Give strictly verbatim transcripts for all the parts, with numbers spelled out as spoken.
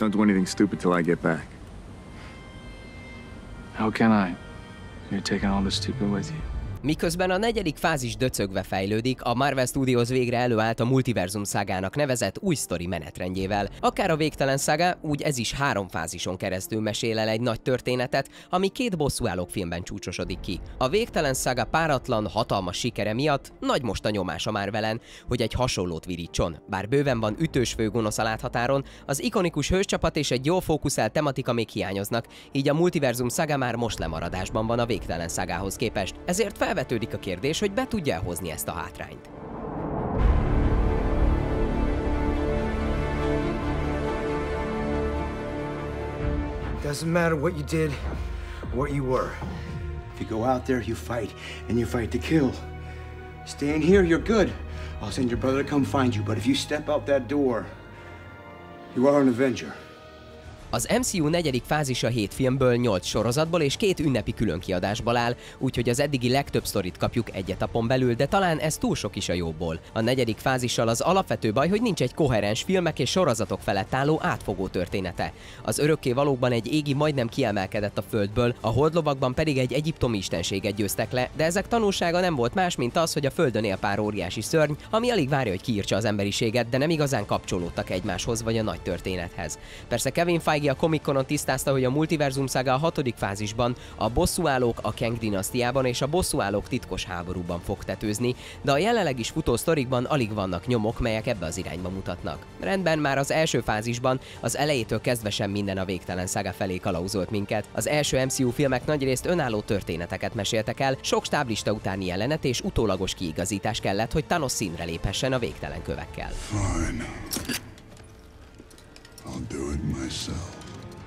Don't do anything stupid till I get back. How can I? You're taking all the stupid with you. Miközben a negyedik fázis döcögve fejlődik, a Marvel Studios végre előállt a Multiverzum Sagának nevezett új sztori menetrendjével. Akár a Végtelen Saga, úgy ez is három fázison keresztül mesél el egy nagy történetet, ami két bosszúállók filmben csúcsosodik ki. A Végtelen Saga páratlan, hatalmas sikere miatt nagy most a nyomás a Marvelen, hogy egy hasonlót virítson. Bár bőven van ütős főgonosz a láthatáron, az ikonikus hőscsapat és egy jól fókuszált tematika még hiányoznak, így a Multiverzum Saga már most lemaradásban van a Végtelen Sagához képest. Ezért felvetődik a kérdés, hogy be tudja elhozni ezt a hátrányt. Doesn't matter what you did, what you were. If you go out there, you fight, and you fight to kill. Staying here, you're good. I'll send your brother to come find you, but if you step out that door, you are an Avenger. Az em cé u negyedik fázisa hét filmből, nyolc sorozatból és két ünnepi különkiadásból áll, úgyhogy az eddigi legtöbb sztorit kapjuk egyet napon belül, de talán ez túl sok is a jóból. A negyedik fázissal az alapvető baj, hogy nincs egy koherens filmek és sorozatok felett álló átfogó története. Az Örökkévalókban egy égi majdnem kiemelkedett a földből, a Holdlovakban pedig egy egyiptomi istenséget győztek le, de ezek tanulsága nem volt más, mint az, hogy a földön él pár óriási szörny, ami alig várja, hogy kiírtsa az emberiséget, de nem igazán kapcsolódtak egymáshoz vagy a nagy történethez. Persze Kevin a Comic-Conon tisztázta, hogy a Multiverzum Saga a hatodik fázisban, a bosszúállók a Kang dinasztiában és a bosszúállók titkos háborúban fog tetőzni, de a jelenleg is futó sztorikban alig vannak nyomok, melyek ebbe az irányba mutatnak. Rendben, már az első fázisban az elejétől kezdve sem minden a Végtelen Saga felé kalauzolt minket. Az első em cé u filmek nagyrészt önálló történeteket meséltek el, sok stáblista utáni jelenet és utólagos kiigazítás kellett, hogy Thanos színre léphessen a végtelen kövekkel. Fine.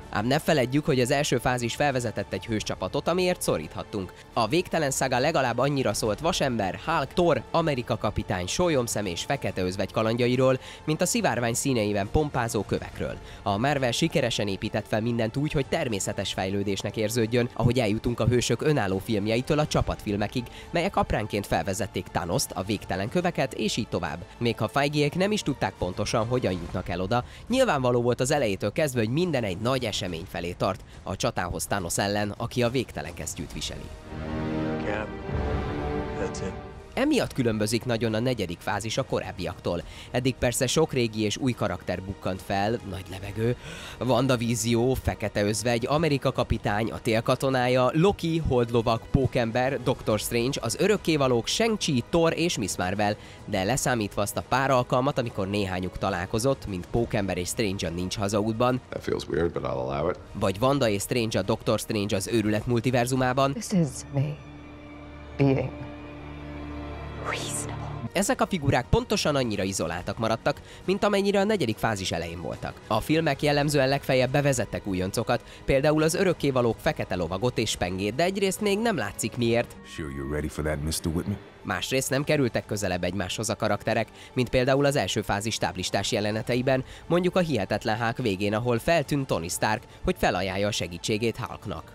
Ám ne feledjük, hogy az első fázis felvezetett egy hős csapatot, amiért szoríthattunk. A Végtelen Saga legalább annyira szólt Vasember, Hulk, Thor, Amerika Kapitány, Sólyomszem és Fekete Özvegy kalandjairól, mint a szivárvány színeiben pompázó kövekről. A Marvel sikeresen épített fel mindent úgy, hogy természetes fejlődésnek érződjön, ahogy eljutunk a hősök önálló filmjeitől a csapatfilmekig, melyek apránként felvezették Thanost, a végtelen köveket és így tovább. Még ha Feigiek nem is tudták pontosan, hogyan jutnak el oda, nyilvánvaló volt az elejétől kezdve, hogy minden egy nagy eset esemény felé tart, a csatához Thanos ellen, aki a végtelen kesztyűt viseli. Yeah. That's it. Emiatt különbözik nagyon a negyedik fázis a korábbiaktól. Eddig persze sok régi és új karakter bukkant fel, nagy levegő, WandaVizió, Fekete Özvegy, Amerika Kapitány, a Tél katonája, Loki, Holdlovak, Pókember, doktor Strange, az Örökkévalók, Shang-Chi, Thor és miss Marvel, de leszámítva azt a pár alkalmat, amikor néhányuk találkozott, mint Pókember és Strange a Nincs Hazaútban, vagy Wanda és Strange a doktor Strange az Őrület multiverzumában. Ezek a figurák pontosan annyira izoláltak maradtak, mint amennyire a negyedik fázis elején voltak. A filmek jellemzően legfeljebb bevezettek újoncokat, például az Örökkévalók Fekete Lovagot és Pengét, de egyrészt még nem látszik miért. Másrészt nem kerültek közelebb egymáshoz a karakterek, mint például az első fázis táblistás jeleneteiben, mondjuk a hihetetlen Hulk végén, ahol feltűnt Tony Stark, hogy felajánlja a segítségét Hulknak.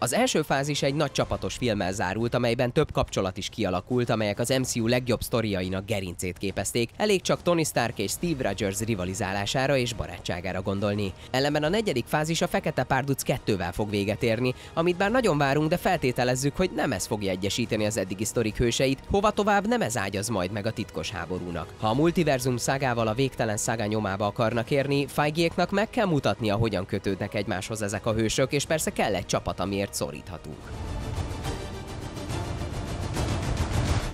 Az első fázis egy nagy csapatos filmmel zárult, amelyben több kapcsolat is kialakult, amelyek az em cé u legjobb sztoriainak gerincét képezték, elég csak Tony Stark és Steve Rogers rivalizálására és barátságára gondolni. Ellenben a negyedik fázis a Fekete Párduc kettővel fog véget érni, amit bár nagyon várunk, de feltételezzük, hogy nem ez fogja egyesíteni az eddigi sztorik hőseit, hova tovább nem ez ágyaz majd meg a titkos háborúnak. Ha a Multiverzum Sagával a Végtelen Saga nyomába akarnak érni, Feigieknak meg kell mutatnia, hogyan kötődnek egymáshoz ezek a hősök, és persze kell egy csapat, amiért szoríthatunk.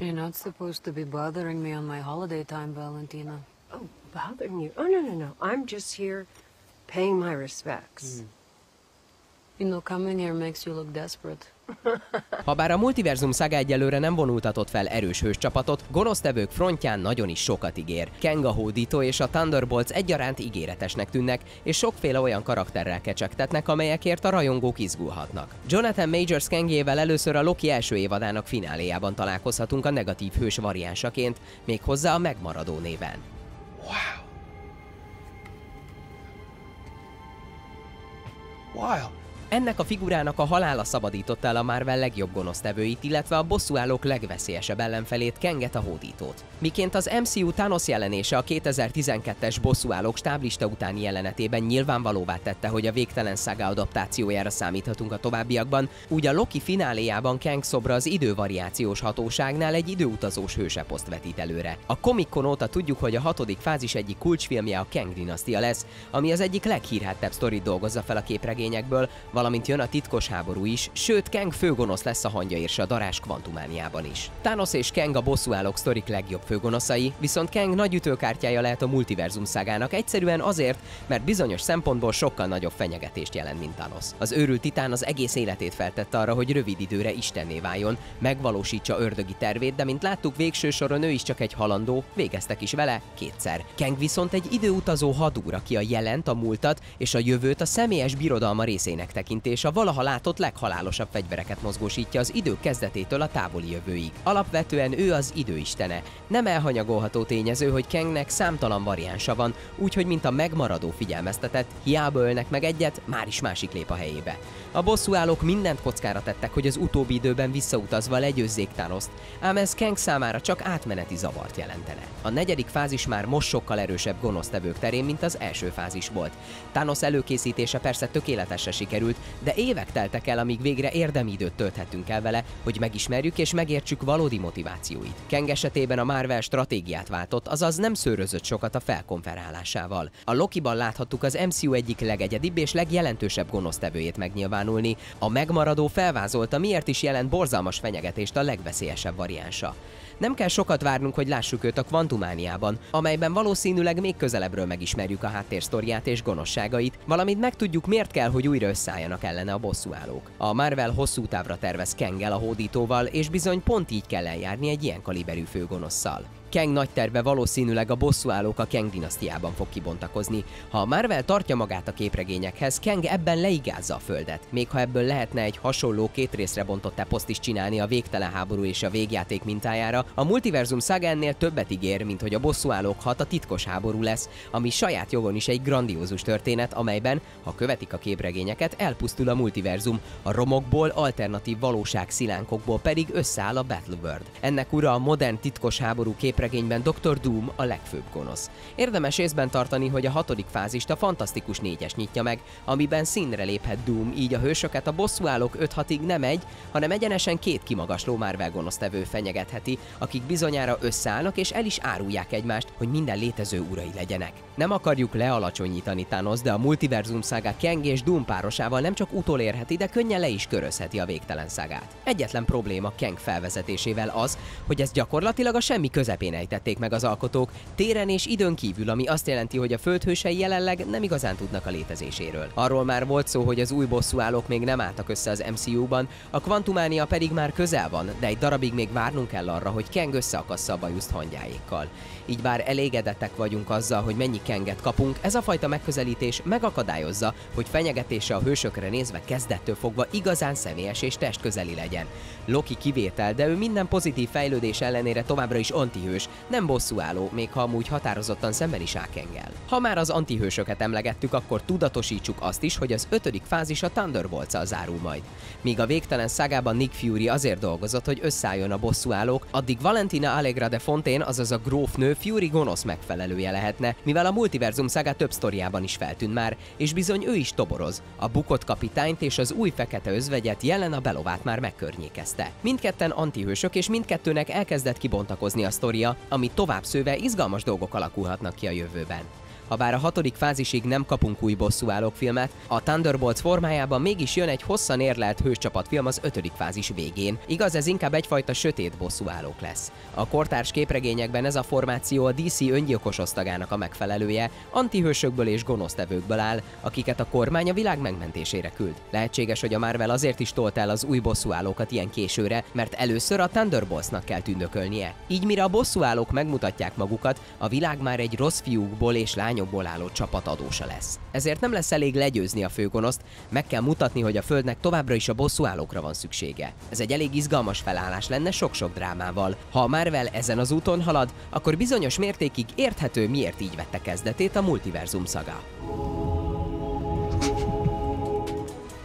You're not supposed to be bothering me on my holiday time, Valentina. Oh, bothering you? Oh, no, no, no. I'm just here paying my respects. Mm. You know, coming here makes you look desperate. Habár a Multiverzum Saga egyelőre nem vonultatott fel erős hős csapatot, gonosztevők frontján nagyon is sokat ígér. Kang a hódító és a Thunderbolts egyaránt ígéretesnek tűnnek, és sokféle olyan karakterrel kecsegtetnek, amelyekért a rajongók izgulhatnak. Jonathan Majors Kangjével először a Loki első évadának fináléjában találkozhatunk a negatív hős variánsaként, méghozzá a megmaradó néven. Wow. Wow. Ennek a figurának a halála szabadította el a Marvel legjobb gonosztevőit, illetve a bosszúállók legveszélyesebb ellenfelét, Kanget a Hódítót. Miként az em cé u Thanos jelenése a kétezer-tizenkettes bosszúállók stáblista utáni jelenetében nyilvánvalóvá tette, hogy a Végtelen Saga adaptációjára számíthatunk a továbbiakban, úgy a Loki fináléjában Kang szobra az idővariációs hatóságnál egy időutazós hőseposzt vetít előre. A Comic-Con óta tudjuk, hogy a hatodik fázis egyik kulcsfilmje a Kang dinasztia lesz, ami az egyik leghírhettebb sztorit dolgozza fel a képregényekből, valamint jön a Titkos háború is, sőt Kang főgonosz lesz a hangyaérse a darás Kvantumániában is. Thanos és Kang a bosszúállók sztorik legjobb főgonoszai, viszont Kang nagy ütőkártyája lehet a Multiverzum Sagának egyszerűen azért, mert bizonyos szempontból sokkal nagyobb fenyegetést jelent, mint Thanos. Az őrült titán az egész életét feltette arra, hogy rövid időre istenné váljon, megvalósítsa ördögi tervét, de mint láttuk, végső soron ő is csak egy halandó, végeztek is vele kétszer. Kang viszont egy időutazó hadúr, aki a jelent, a múltat és a jövőt a személyes birodalma részének tekintés, a valaha látott leghalálosabb fegyvereket mozgósítja az idő kezdetétől a távoli jövőig. Alapvetően ő az időistene. Nem elhanyagolható tényező, hogy Kangnek számtalan variánsa van, úgyhogy mint a megmaradó figyelmeztetett, hiába ölnek meg egyet, már is másik lép a helyébe. A bosszúállók mindent kockára tettek, hogy az utóbbi időben visszautazva legyőzzék Thanost, ám ez Kang számára csak átmeneti zavart jelentene. A negyedik fázis már most sokkal erősebb gonosztevők terén, mint az első fázis volt. Thanos előkészítése persze tökéletesre sikerült, de évek teltek el, amíg végre érdemi időt tölthetünk el vele, hogy megismerjük és megértsük valódi motivációit. Kang esetében a Marvel stratégiát váltott, azaz nem szőrözött sokat a felkonferálásával. A Lokiban láthattuk az em cé u egyik legegyedibb és legjelentősebb gonosztevőjét megnyilvánulni. A megmaradó felvázolta, miért is jelent borzalmas fenyegetést a legveszélyesebb variánsa. Nem kell sokat várnunk, hogy lássuk őt a Kvantumániában, amelyben valószínűleg még közelebbről megismerjük a háttérsztoriát és gonoszságait, valamint megtudjuk, miért kell, hogy újra összeálljanak ellene a bosszúállók. A Marvel hosszú távra tervez Kang-el, a Hódítóval, és bizony pont így kell eljárni egy ilyen kaliberű főgonosszal. Kang nagy terve valószínűleg a bosszúállók a Kang dinasztiában fog kibontakozni. Ha a Marvel tartja magát a képregényekhez, Kang ebben leigázza a Földet. Még ha ebből lehetne egy hasonló két részre bontott eposzt is csinálni a Végtelen háború és a végjáték mintájára, a Multiverzum Saga ennél többet ígér, mint hogy a bosszúállók hat a Titkos háború lesz, ami saját jogon is egy grandiózus történet, amelyben, ha követik a képregényeket, elpusztul a multiverzum, a romokból, alternatív valóság szilánkokból pedig összeáll a Battleworld. Ennek ura a modern Titkos háború képregénye. Regényben doktor Doom a legfőbb gonosz. Érdemes észben tartani, hogy a hatodik fázist a Fantasztikus négyes nyitja meg, amiben színre léphet Doom, így a hősöket a bosszúállók öt-hatig nem egy, hanem egyenesen két kimagasló Marvel gonosztevő fenyegetheti, akik bizonyára összeállnak és el is árulják egymást, hogy minden létező urai legyenek. Nem akarjuk lealacsonyítani Thanos, de a Multiverzum Saga Kang és Doom párosával nem csak utolérheti, de könnyen le is körözheti a Végtelen Sagát. Egyetlen probléma Kang felvezetésével az, hogy ez gyakorlatilag a semmi közepén ejtették meg az alkotók, téren és időn kívül, ami azt jelenti, hogy a földhősei jelenleg nem igazán tudnak a létezéséről. Arról már volt szó, hogy az új bosszúállók még nem álltak össze az em cé u-ban, a Kvantumánia pedig már közel van, de egy darabig még várnunk kell arra, hogy Kang összeakassza a bajuszt hangyáékkal. Így bár elégedettek vagyunk azzal, hogy mennyi Kanget kapunk, ez a fajta megközelítés megakadályozza, hogy fenyegetése a hősökre nézve kezdettől fogva igazán személyes és testközeli legyen. Loki kivétel, de ő minden pozitív fejlődés ellenére továbbra is antihős, nem bosszúálló, még ha amúgy határozottan szemben is áll Kang-el. Ha már az antihősöket emlegettük, akkor tudatosítsuk azt is, hogy az ötödik fázis a Thunderbolts-szal zárul majd. Míg a Végtelen Sagában Nick Fury azért dolgozott, hogy összeálljon a bosszúállók, addig Valentina Allegra de Fontaine, azaz a grófnő Fury gonosz megfelelője lehetne, mivel a Multiverzum Saga több sztoriában is feltűnt már, és bizony ő is toboroz. A bukott kapitányt és az új Fekete Özvegyet jelen a belovát már megkörnyékezte. Mindketten antihősök, és mindkettőnek elkezdett kibontakozni a sztoria, ami tovább szőve izgalmas dolgok alakulhatnak ki a jövőben. Habár a hatodik fázisig nem kapunk új bosszúállók filmet, a Thunderbolts formájában mégis jön egy hosszan érlelt hőscsapatfilm az ötödik fázis végén, igaz ez inkább egyfajta sötét bosszúállók lesz. A kortárs képregényekben ez a formáció a dé cé öngyilkos osztagának a megfelelője, antihősökből és gonosztevőkből áll, akiket a kormány a világ megmentésére küld. Lehetséges, hogy a Marvel azért is tolt el az új bosszúállókat ilyen későre, mert először a Thunderboltsnak kell tündökölnie. Így mire a bosszúállók megmutatják magukat, a világ már egy rossz fiúkból és lányokból álló csapat adósa lesz. Ezért nem lesz elég legyőzni a főgonoszt, meg kell mutatni, hogy a Földnek továbbra is a bosszúállókra van szüksége. Ez egy elég izgalmas felállás lenne sok-sok drámával. Ha a Marvel ezen az úton halad, akkor bizonyos mértékig érthető, miért így vette kezdetét a Multiverzum Saga.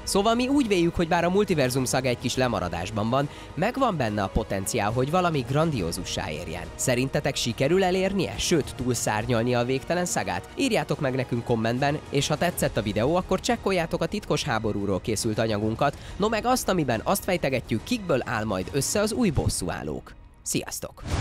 Szóval mi úgy véljük, hogy bár a Multiverzum Saga egy kis lemaradásban van, megvan benne a potenciál, hogy valami grandiózussá érjen. Szerintetek sikerül elérnie, sőt túlszárnyalni a Végtelen Sagát? Írjátok meg nekünk kommentben, és ha tetszett a videó, akkor csekkoljátok a Titkos háborúról készült anyagunkat, no meg azt, amiben azt fejtegetjük, kikből áll majd össze az új bosszúállók. Sziasztok!